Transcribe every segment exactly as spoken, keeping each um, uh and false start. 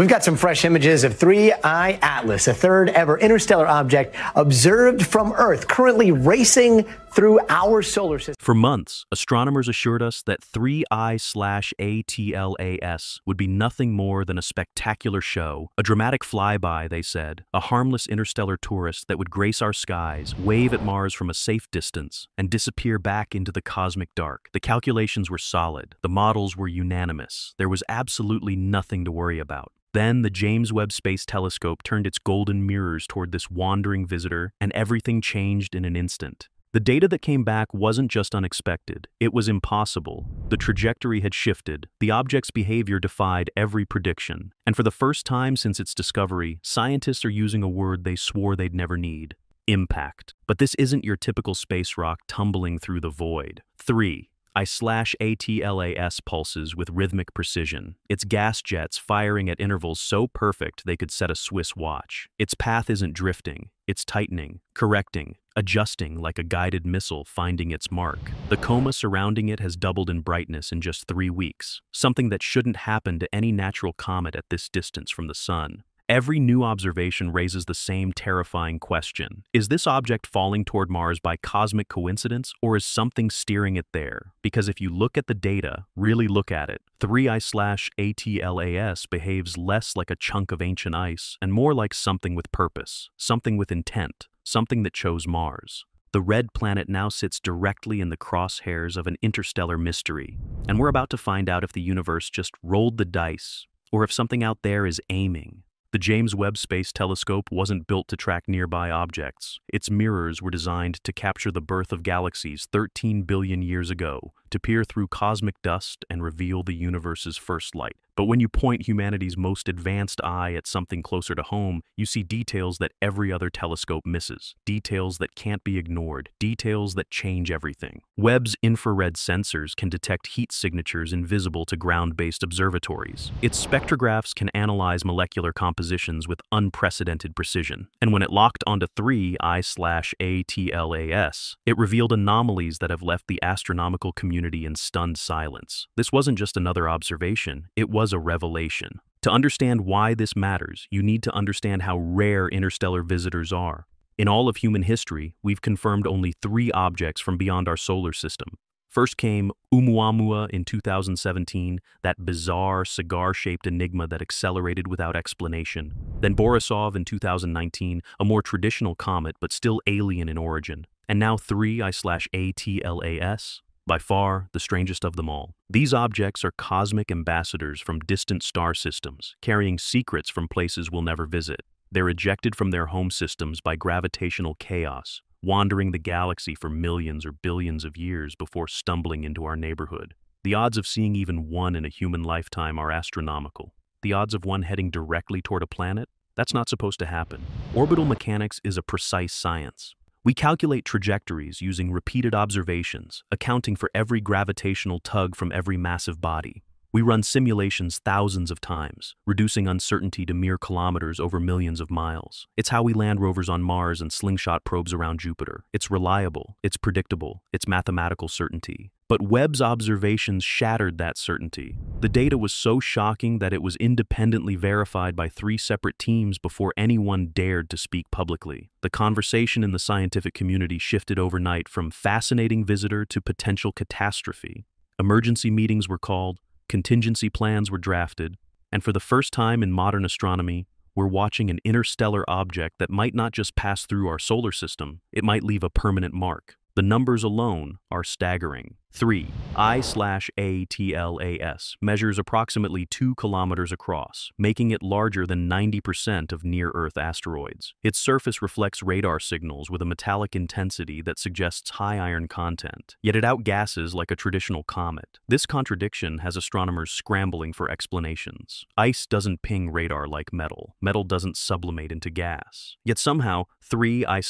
We've got some fresh images of three I ATLAS, a third ever interstellar object observed from Earth, currently racing through our solar system. For months, astronomers assured us that three I ATLAS would be nothing more than a spectacular show, a dramatic flyby, they said, a harmless interstellar tourist that would grace our skies, wave at Mars from a safe distance, and disappear back into the cosmic dark. The calculations were solid. The models were unanimous. There was absolutely nothing to worry about. Then the James Webb Space Telescope turned its golden mirrors toward this wandering visitor, and everything changed in an instant. The data that came back wasn't just unexpected, it was impossible. The trajectory had shifted, the object's behavior defied every prediction, and for the first time since its discovery, scientists are using a word they swore they'd never need: impact. But this isn't your typical space rock tumbling through the void. three I ATLAS pulses with rhythmic precision, its gas jets firing at intervals so perfect they could set a Swiss watch. Its path isn't drifting, it's tightening, correcting, adjusting like a guided missile finding its mark. The coma surrounding it has doubled in brightness in just three weeks, something that shouldn't happen to any natural comet at this distance from the sun. Every new observation raises the same terrifying question. Is this object falling toward Mars by cosmic coincidence, or is something steering it there? Because if you look at the data, really look at it, three I ATLAS behaves less like a chunk of ancient ice and more like something with purpose, something with intent, something that chose Mars. The red planet now sits directly in the crosshairs of an interstellar mystery, and we're about to find out if the universe just rolled the dice, or if something out there is aiming. The James Webb Space Telescope wasn't built to track nearby objects. Its mirrors were designed to capture the birth of galaxies thirteen billion years ago, to peer through cosmic dust and reveal the universe's first light. But when you point humanity's most advanced eye at something closer to home, you see details that every other telescope misses, details that can't be ignored, details that change everything. Webb's infrared sensors can detect heat signatures invisible to ground-based observatories. Its spectrographs can analyze molecular compositions with unprecedented precision. And when it locked onto three I ATLAS, it revealed anomalies that have left the astronomical community in stunned silence. This wasn't just another observation, it was a revelation. To understand why this matters, you need to understand how rare interstellar visitors are. In all of human history, we've confirmed only three objects from beyond our solar system. First came Oumuamua in two thousand seventeen, that bizarre, cigar-shaped enigma that accelerated without explanation. Then Borisov in two thousand nineteen, a more traditional comet but still alien in origin. And now three I ATLAS. By far, the strangest of them all. These objects are cosmic ambassadors from distant star systems, carrying secrets from places we'll never visit. They're ejected from their home systems by gravitational chaos, wandering the galaxy for millions or billions of years before stumbling into our neighborhood. The odds of seeing even one in a human lifetime are astronomical. The odds of one heading directly toward a planet? That's not supposed to happen. Orbital mechanics is a precise science. We calculate trajectories using repeated observations, accounting for every gravitational tug from every massive body. We run simulations thousands of times, reducing uncertainty to mere kilometers over millions of miles. It's how we land rovers on Mars and slingshot probes around Jupiter. It's reliable, it's predictable, it's mathematical certainty. But Webb's observations shattered that certainty. The data was so shocking that it was independently verified by three separate teams before anyone dared to speak publicly. The conversation in the scientific community shifted overnight from fascinating visitor to potential catastrophe. Emergency meetings were called, contingency plans were drafted, and for the first time in modern astronomy, we're watching an interstellar object that might not just pass through our solar system, it might leave a permanent mark. The numbers alone are staggering. three I ATLAS measures approximately two kilometers across, making it larger than ninety percent of near-Earth asteroids. Its surface reflects radar signals with a metallic intensity that suggests high iron content, yet it outgasses like a traditional comet. This contradiction has astronomers scrambling for explanations. Ice doesn't ping radar like metal. Metal doesn't sublimate into gas. Yet somehow, three I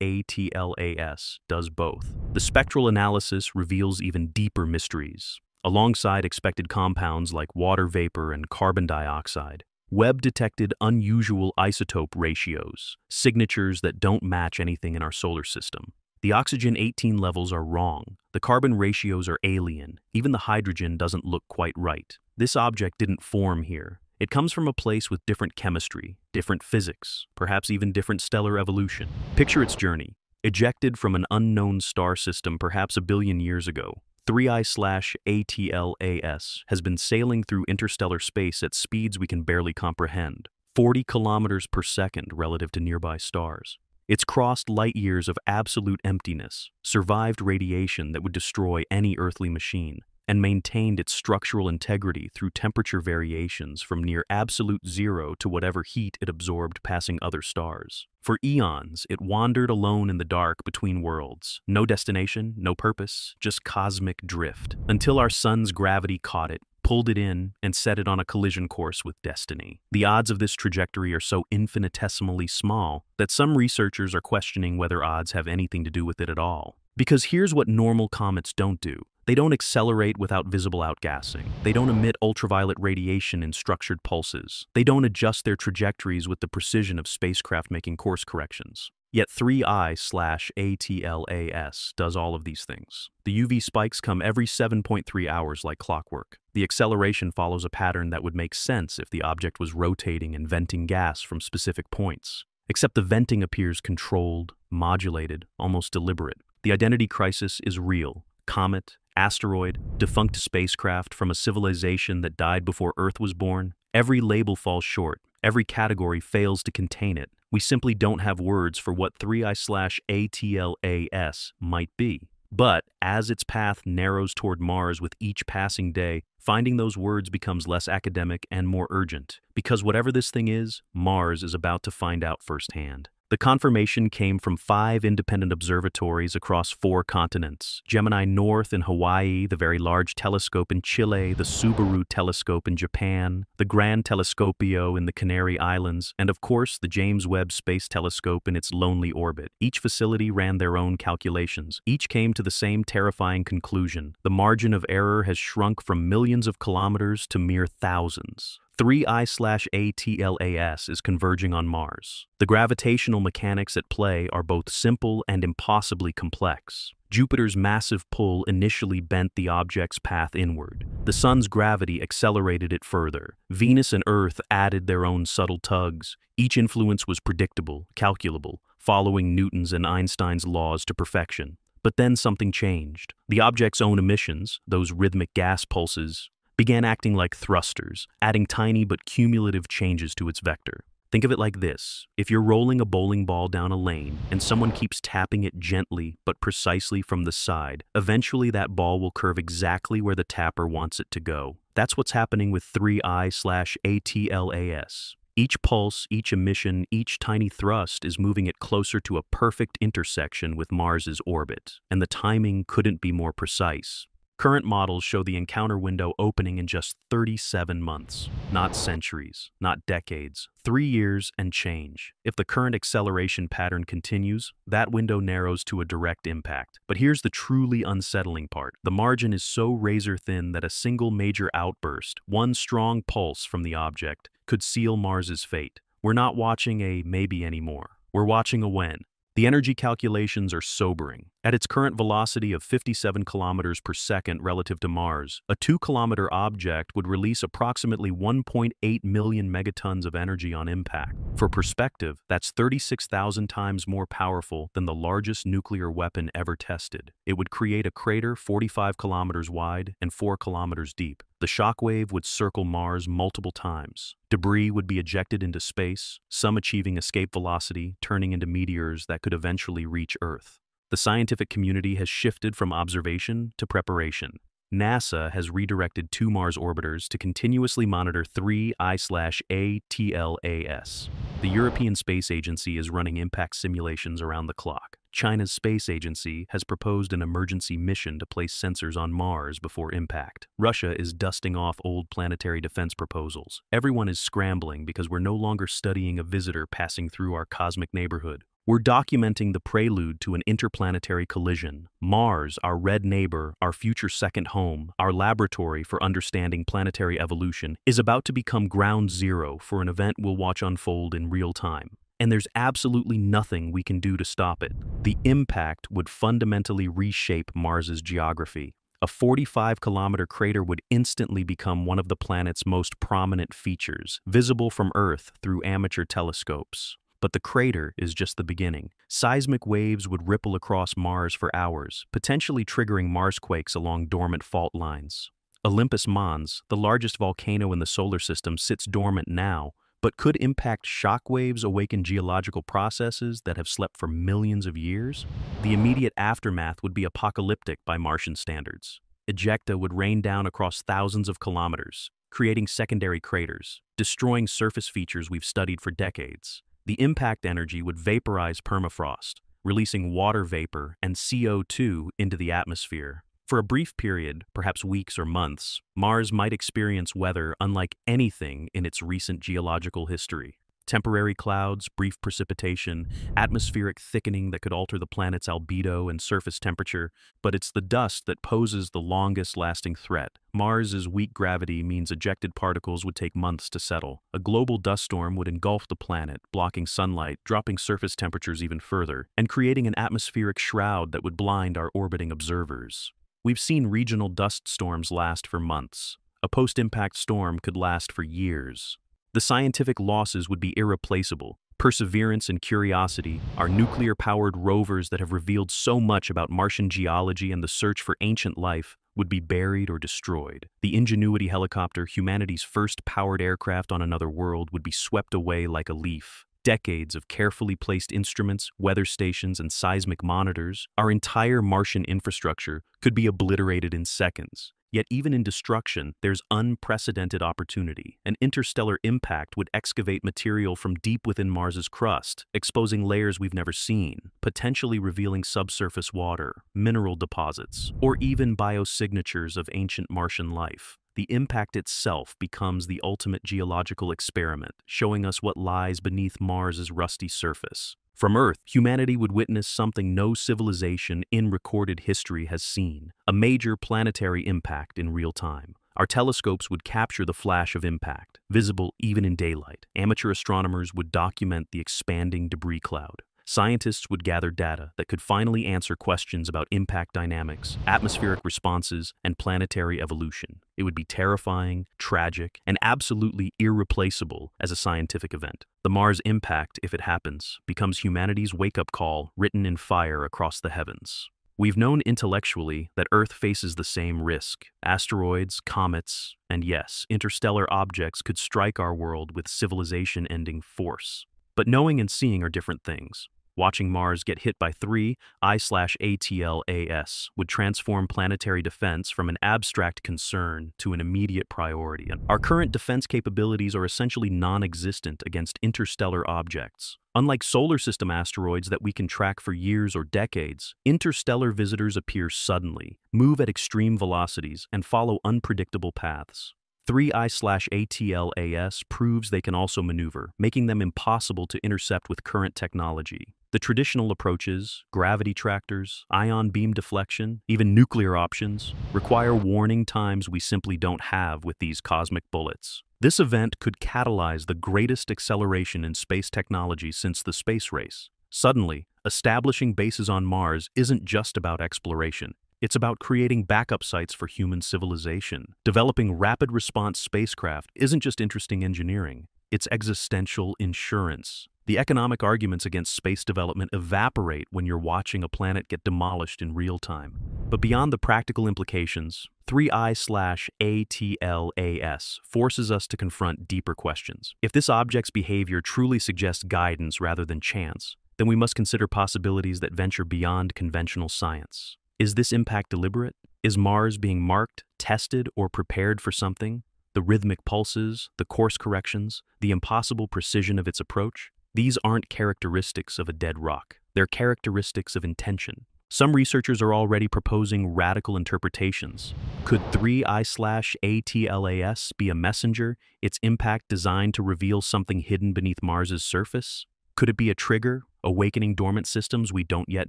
ATLAS does both. The spectral analysis reveals even deeper mysteries. Alongside expected compounds like water vapor and carbon dioxide, Webb detected unusual isotope ratios, signatures that don't match anything in our solar system. The oxygen eighteen levels are wrong, the carbon ratios are alien, even the hydrogen doesn't look quite right. This object didn't form here. It comes from a place with different chemistry, different physics, perhaps even different stellar evolution. Picture its journey. Ejected from an unknown star system perhaps a billion years ago, three I slash A T L A S has been sailing through interstellar space at speeds we can barely comprehend, forty kilometers per second relative to nearby stars. It's crossed light years of absolute emptiness, survived radiation that would destroy any earthly machine, and maintained its structural integrity through temperature variations from near absolute zero to whatever heat it absorbed passing other stars. For eons, it wandered alone in the dark between worlds. No destination, no purpose, just cosmic drift. Until our sun's gravity caught it, pulled it in, and set it on a collision course with destiny. The odds of this trajectory are so infinitesimally small that some researchers are questioning whether odds have anything to do with it at all. Because here's what normal comets don't do. They don't accelerate without visible outgassing. They don't emit ultraviolet radiation in structured pulses. They don't adjust their trajectories with the precision of spacecraft making course corrections. Yet three I slash A T L A S does all of these things. The U V spikes come every seven point three hours like clockwork. The acceleration follows a pattern that would make sense if the object was rotating and venting gas from specific points. Except the venting appears controlled, modulated, almost deliberate. The identity crisis is real. Comet, asteroid, defunct spacecraft from a civilization that died before Earth was born. Every label falls short. Every category fails to contain it. We simply don't have words for what three I slash A T L A S might be. But as its path narrows toward Mars with each passing day, finding those words becomes less academic and more urgent, because whatever this thing is, Mars is about to find out firsthand. The confirmation came from five independent observatories across four continents: Gemini North in Hawaii, the Very Large Telescope in Chile, the Subaru Telescope in Japan, the Gran Telescopio in the Canary Islands, and of course the James Webb Space Telescope in its lonely orbit. Each facility ran their own calculations. Each came to the same terrifying conclusion. The margin of error has shrunk from millions of kilometers to mere thousands. three I slash A T L A S is converging on Mars. The gravitational mechanics at play are both simple and impossibly complex. Jupiter's massive pull initially bent the object's path inward. The sun's gravity accelerated it further. Venus and Earth added their own subtle tugs. Each influence was predictable, calculable, following Newton's and Einstein's laws to perfection. But then something changed. The object's own emissions, those rhythmic gas pulses, began acting like thrusters, adding tiny but cumulative changes to its vector. Think of it like this. If you're rolling a bowling ball down a lane and someone keeps tapping it gently but precisely from the side, eventually that ball will curve exactly where the tapper wants it to go. That's what's happening with three I slash A T L A S. Each pulse, each emission, each tiny thrust is moving it closer to a perfect intersection with Mars's orbit, and the timing couldn't be more precise. Current models show the encounter window opening in just thirty-seven months, not centuries, not decades, three years and change. If the current acceleration pattern continues, that window narrows to a direct impact. But here's the truly unsettling part. The margin is so razor thin that a single major outburst, one strong pulse from the object, could seal Mars's fate. We're not watching a maybe anymore. We're watching a when. The energy calculations are sobering. At its current velocity of fifty-seven kilometers per second relative to Mars, a two-kilometer object would release approximately one point eight million megatons of energy on impact. For perspective, that's thirty-six thousand times more powerful than the largest nuclear weapon ever tested. It would create a crater forty-five kilometers wide and four kilometers deep. The shockwave would circle Mars multiple times. Debris would be ejected into space, some achieving escape velocity, turning into meteors that could eventually reach Earth. The scientific community has shifted from observation to preparation. NASA has redirected two Mars orbiters to continuously monitor three I slash A T L A S. The European Space Agency is running impact simulations around the clock. China's space agency has proposed an emergency mission to place sensors on Mars before impact. Russia is dusting off old planetary defense proposals. Everyone is scrambling because we're no longer studying a visitor passing through our cosmic neighborhood. We're documenting the prelude to an interplanetary collision. Mars, our red neighbor, our future second home, our laboratory for understanding planetary evolution, is about to become ground zero for an event we'll watch unfold in real time. And there's absolutely nothing we can do to stop it. The impact would fundamentally reshape Mars's geography. a forty-five kilometer crater would instantly become one of the planet's most prominent features, visible from Earth through amateur telescopes. But the crater is just the beginning. Seismic waves would ripple across Mars for hours, potentially triggering Marsquakes along dormant fault lines. Olympus Mons, the largest volcano in the solar system, sits dormant now, but could impact shock waves awaken geological processes that have slept for millions of years? The immediate aftermath would be apocalyptic by Martian standards. Ejecta would rain down across thousands of kilometers, creating secondary craters, destroying surface features we've studied for decades. The impact energy would vaporize permafrost, releasing water vapor and C O two into the atmosphere. For a brief period, perhaps weeks or months, Mars might experience weather unlike anything in its recent geological history. Temporary clouds, brief precipitation, atmospheric thickening that could alter the planet's albedo and surface temperature, but it's the dust that poses the longest-lasting threat. Mars's weak gravity means ejected particles would take months to settle. A global dust storm would engulf the planet, blocking sunlight, dropping surface temperatures even further, and creating an atmospheric shroud that would blind our orbiting observers. We've seen regional dust storms last for months. A post-impact storm could last for years. The scientific losses would be irreplaceable. Perseverance and Curiosity are nuclear-powered rovers that have revealed so much about Martian geology and the search for ancient life would be buried or destroyed. The Ingenuity helicopter, humanity's first powered aircraft on another world, would be swept away like a leaf. Decades of carefully placed instruments, weather stations, and seismic monitors, our entire Martian infrastructure could be obliterated in seconds. Yet even in destruction, there's unprecedented opportunity. An interstellar impact would excavate material from deep within Mars's crust, exposing layers we've never seen, potentially revealing subsurface water, mineral deposits, or even biosignatures of ancient Martian life. The impact itself becomes the ultimate geological experiment, showing us what lies beneath Mars's rusty surface. From Earth, humanity would witness something no civilization in recorded history has seen, a major planetary impact in real time. Our telescopes would capture the flash of impact, visible even in daylight. Amateur astronomers would document the expanding debris cloud. Scientists would gather data that could finally answer questions about impact dynamics, atmospheric responses, and planetary evolution. It would be terrifying, tragic, and absolutely irreplaceable as a scientific event. The Mars impact, if it happens, becomes humanity's wake-up call written in fire across the heavens. We've known intellectually that Earth faces the same risk. Asteroids, comets, and yes, interstellar objects could strike our world with civilization-ending force. But knowing and seeing are different things. Watching Mars get hit by three I slash A T L A S would transform planetary defense from an abstract concern to an immediate priority. Our current defense capabilities are essentially non-existent against interstellar objects. Unlike solar system asteroids that we can track for years or decades, interstellar visitors appear suddenly, move at extreme velocities, and follow unpredictable paths. three I slash A T L A S proves they can also maneuver, making them impossible to intercept with current technology. The traditional approaches, gravity tractors, ion beam deflection, even nuclear options, require warning times we simply don't have with these cosmic bullets. This event could catalyze the greatest acceleration in space technology since the space race. Suddenly, establishing bases on Mars isn't just about exploration. It's about creating backup sites for human civilization. Developing rapid response spacecraft isn't just interesting engineering, it's existential insurance. The economic arguments against space development evaporate when you're watching a planet get demolished in real time. But beyond the practical implications, three I slash A T L A S forces us to confront deeper questions. If this object's behavior truly suggests guidance rather than chance, then we must consider possibilities that venture beyond conventional science. Is this impact deliberate? Is Mars being marked, tested, or prepared for something? The rhythmic pulses, the course corrections, the impossible precision of its approach? These aren't characteristics of a dead rock. They're characteristics of intention. Some researchers are already proposing radical interpretations. Could three I slash A T L A S be a messenger, its impact designed to reveal something hidden beneath Mars's surface? Could it be a trigger, awakening dormant systems we don't yet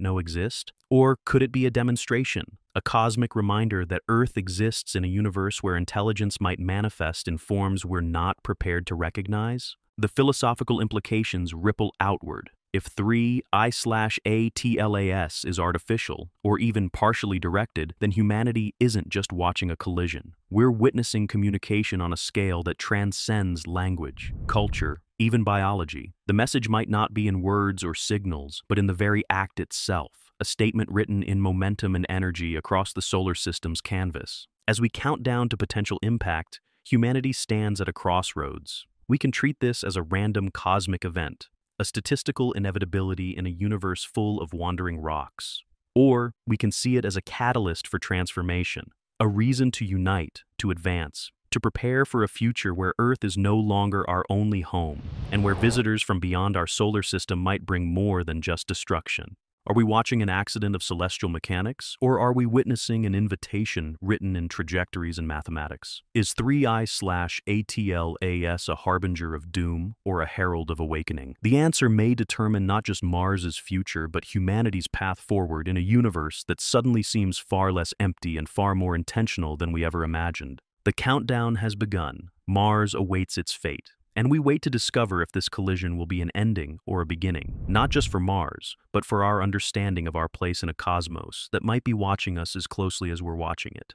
know exist? Or could it be a demonstration, a cosmic reminder that Earth exists in a universe where intelligence might manifest in forms we're not prepared to recognize? The philosophical implications ripple outward, If three I slash A T L A S is artificial, or even partially directed, then humanity isn't just watching a collision. We're witnessing communication on a scale that transcends language, culture, even biology. The message might not be in words or signals, but in the very act itself, a statement written in momentum and energy across the solar system's canvas. As we count down to potential impact, humanity stands at a crossroads. We can treat this as a random cosmic event, a statistical inevitability in a universe full of wandering rocks. Or we can see it as a catalyst for transformation, a reason to unite, to advance, to prepare for a future where Earth is no longer our only home, and where visitors from beyond our solar system might bring more than just destruction. Are we watching an accident of celestial mechanics, or are we witnessing an invitation written in trajectories and mathematics? Is three I slash A T L A S a harbinger of doom or a herald of awakening? The answer may determine not just Mars's future, but humanity's path forward in a universe that suddenly seems far less empty and far more intentional than we ever imagined. The countdown has begun. Mars awaits its fate. And we wait to discover if this collision will be an ending or a beginning, not just for Mars, but for our understanding of our place in a cosmos that might be watching us as closely as we're watching it.